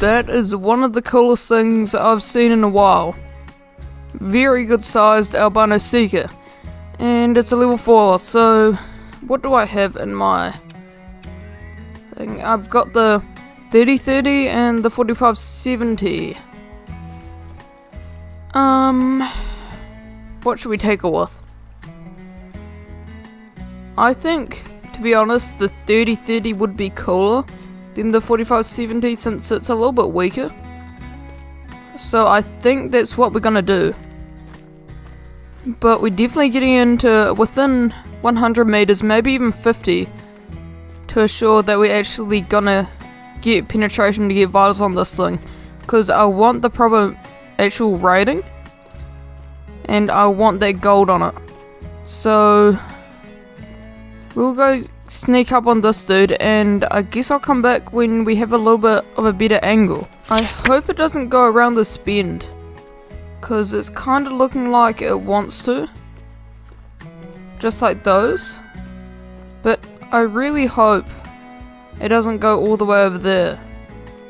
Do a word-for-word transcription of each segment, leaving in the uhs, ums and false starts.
That is one of the coolest things I've seen in a while. Very good sized Albino Sika. And it's a level four, so what do I have in my thing? I've got the thirty thirty and the forty-five seventy. Um, what should we take her with? I think, to be honest, the thirty thirty would be cooler than the forty-five seventy since it's a little bit weaker. So I think that's what we're gonna do. But we're definitely getting into within one hundred meters, maybe even fifty, to assure that we're actually gonna get penetration to get vitals on this thing, because I want the proper actual rating and I want that gold on it. So we'll go sneak up on this dude, and I guess I'll come back when we have a little bit of a better angle. I hope it doesn't go around this bend, because it's kind of looking like it wants to, just like those, but I really hope it doesn't go all the way over there,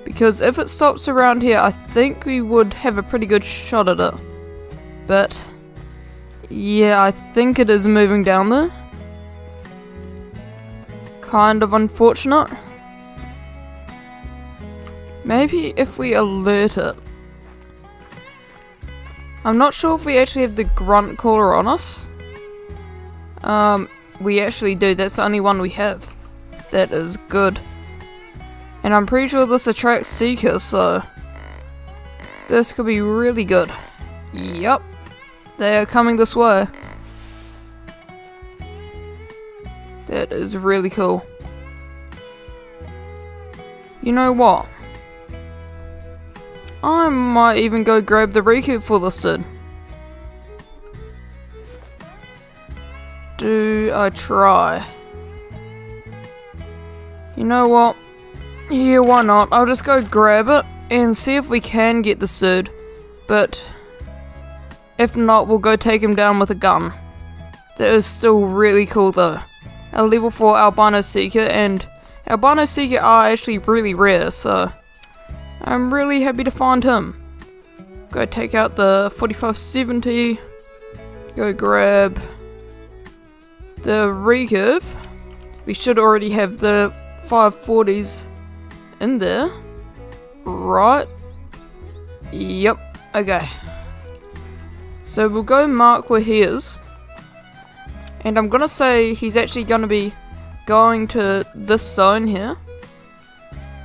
because if it stops around here I think we would have a pretty good shot at it. But yeah, I think it is moving down there. Kind of unfortunate. Maybe if we alert it. I'm not sure if we actually have the grunt caller on us. Um, we actually do, that's the only one we have. That is good. And I'm pretty sure this attracts Seekers, so this could be really good. Yup, they are coming this way. That is really cool. You know what? I might even go grab the recurve for this dude. Do I try? You know what? Yeah, why not? I'll just go grab it and see if we can get this dude. But if not, we'll go take him down with a gun. That is still really cool though. A level four Albino Sika, and Albino Sika are actually really rare, so I'm really happy to find him. Go take out the forty-five seventy, go grab the recurve. We should already have the five forties in there, right? Yep, okay. So we'll go mark where he is. And I'm gonna say he's actually gonna be going to this zone here,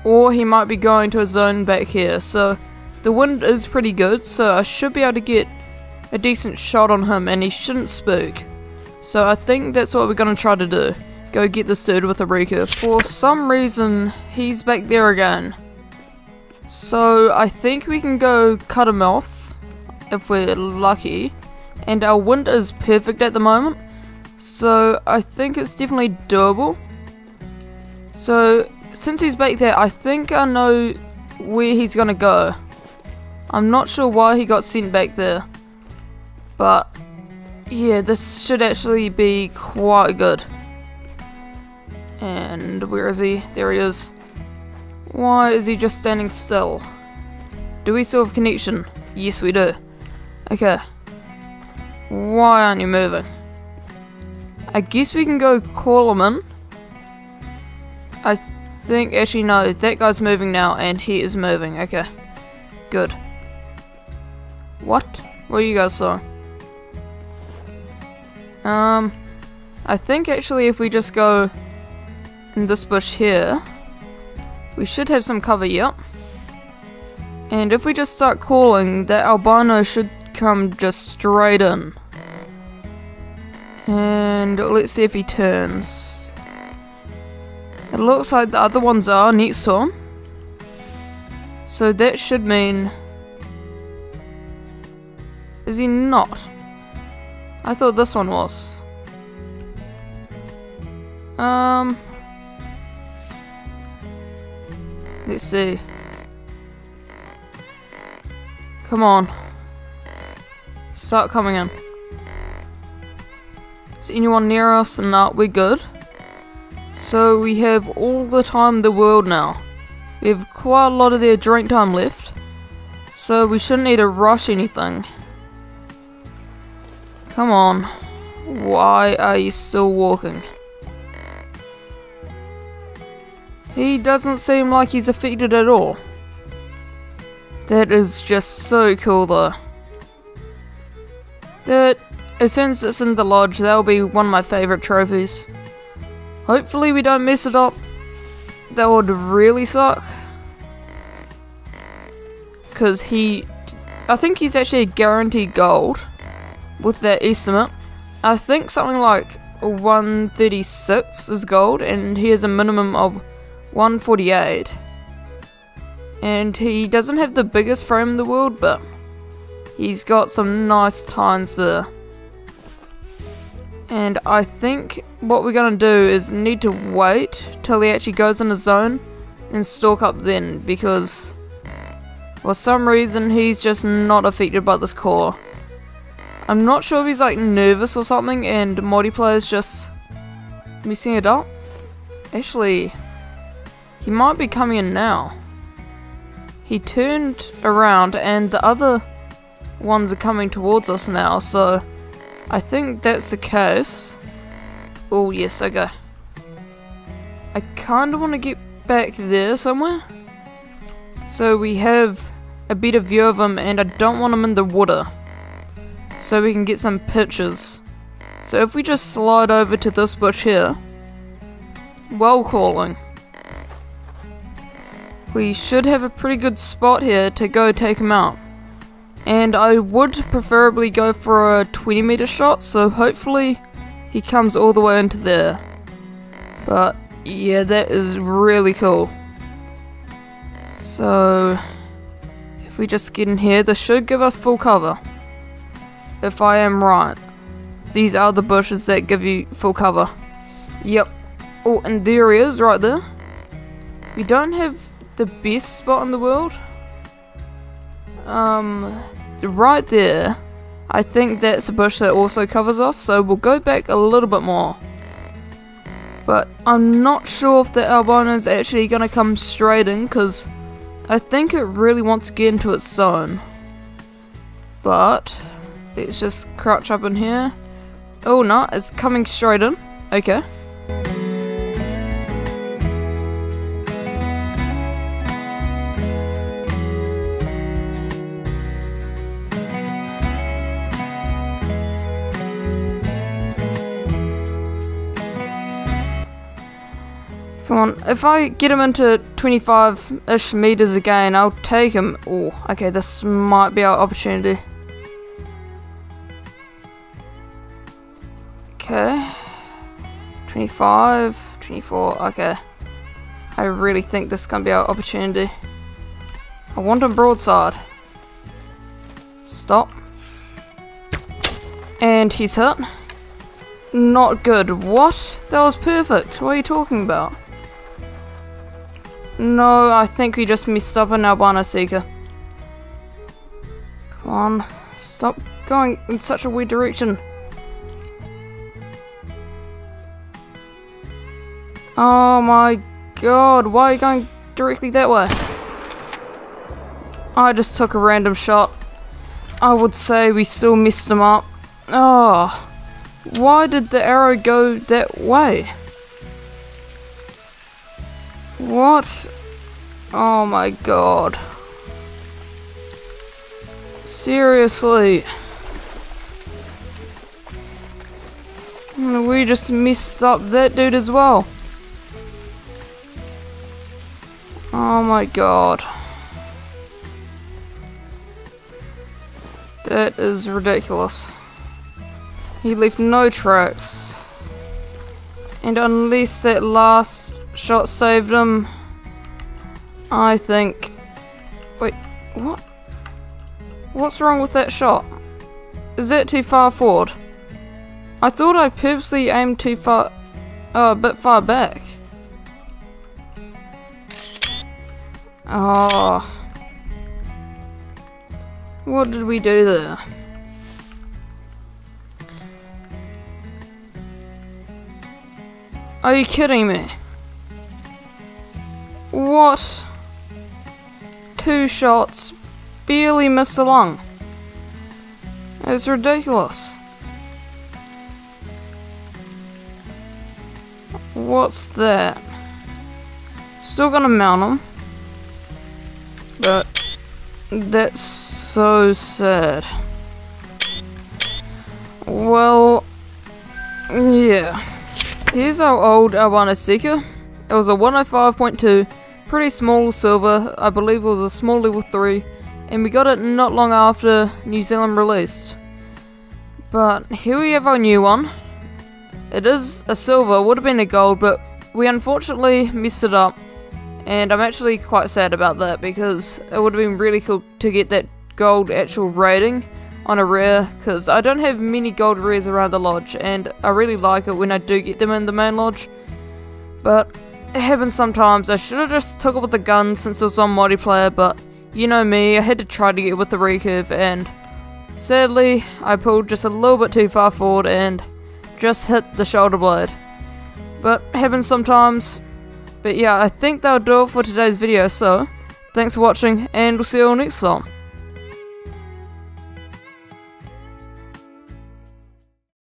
or he might be going to a zone back here. So the wind is pretty good, so I should be able to get a decent shot on him and he shouldn't spook. So I think that's what we're gonna try to do. Go get this dude with a recurve. For some reason he's back there again, so I think we can go cut him off if we're lucky. And our wind is perfect at the moment, so I think it's definitely doable. So since he's back there, I think I know where he's gonna go. I'm not sure why he got sent back there, but yeah, this should actually be quite good. And where is he? There he is. Why is he just standing still? Do we still have connection? Yes we do. Okay, why aren't you moving? I guess we can go call him in. I think, actually no, that guy's moving now and he is moving, okay. Good. What? What are you guys saw? Um, I think actually if we just go in this bush here, we should have some cover, yep. And if we just start calling, that albino should come just straight in. And let's see if he turns. It looks like the other ones are next to him, so that should mean... Is he not? I thought this one was. Um... Let's see. Come on. Start coming in. Is anyone near us? No, we're good. So we have all the time in the world now. We have quite a lot of their drink time left, so we shouldn't need to rush anything. Come on. Why are you still walking? He doesn't seem like he's affected at all. That is just so cool though. That, as soon as it's in the lodge, that'll be one of my favourite trophies. Hopefully we don't mess it up. That would really suck. Because he... I think he's actually guaranteed gold with that estimate. I think something like one thirty-six is gold, and he has a minimum of one forty-eight. And he doesn't have the biggest frame in the world, but he's got some nice tines there. And I think what we're gonna do is need to wait till he actually goes in his zone and stalk up then, because for some reason he's just not affected by this core. I'm not sure if he's like nervous or something and multiplayer's just messing it up. Actually, he might be coming in now. He turned around and the other ones are coming towards us now, so I think that's the case. Oh yes, okay. I kinda wanna get back there somewhere, so we have a better view of him, and I don't want him in the water, so we can get some pictures. So if we just slide over to this bush here, well calling, we should have a pretty good spot here to go take him out. And I would preferably go for a twenty meter shot, so hopefully he comes all the way into there. But yeah, that is really cool. So if we just get in here, this should give us full cover. If I am right, these are the bushes that give you full cover. Yep. Oh, and there he is right there. We don't have the best spot in the world. Um, right there, I think that's a bush that also covers us, so we'll go back a little bit more. But I'm not sure if the albino is actually going to come straight in, because I think it really wants to get into its zone. But let's just crouch up in here. Oh no, it's coming straight in. Okay. Come on, if I get him into twenty-five-ish meters again, I'll take him. Oh, okay, this might be our opportunity. Okay. twenty-five, twenty-four, okay. I really think this is going to be our opportunity. I want him broadside. Stop. And he's hit. Not good. What? That was perfect. What are you talking about? No, I think we just messed up an Albino Sika. Come on, stop going in such a weird direction. Oh my god, why are you going directly that way? I just took a random shot. I would say we still messed them up. Oh, why did the arrow go that way? What? Oh my god. Seriously. We just messed up that dude as well. Oh my god. That is ridiculous. He left no tracks. And unless that last shot saved him, I think. Wait, what? What's wrong with that shot? Is that too far forward? I thought I purposely aimed too far, uh, a bit far back. Oh. What did we do there? Are you kidding me? What? two shots, barely missed the lung. It's ridiculous. What's that? Still gonna mount him, but that's so sad. Well, yeah. Here's our old Albino Sika. It was a one oh five point two, pretty small silver, I believe it was a small level three, and we got it not long after New Zealand released. But here we have our new one. It is a silver, would have been a gold, but we unfortunately messed it up, and I'm actually quite sad about that because it would have been really cool to get that gold actual rating on a rare, because I don't have many gold rares around the lodge, and I really like it when I do get them in the main lodge. But it happens sometimes. I should have just took it with the gun since it was on multiplayer, but you know me, I had to try to get with the recurve, and sadly I pulled just a little bit too far forward and just hit the shoulder blade. But it happens sometimes. But yeah, I think that'll do it for today's video, so thanks for watching, and we'll see you all next time.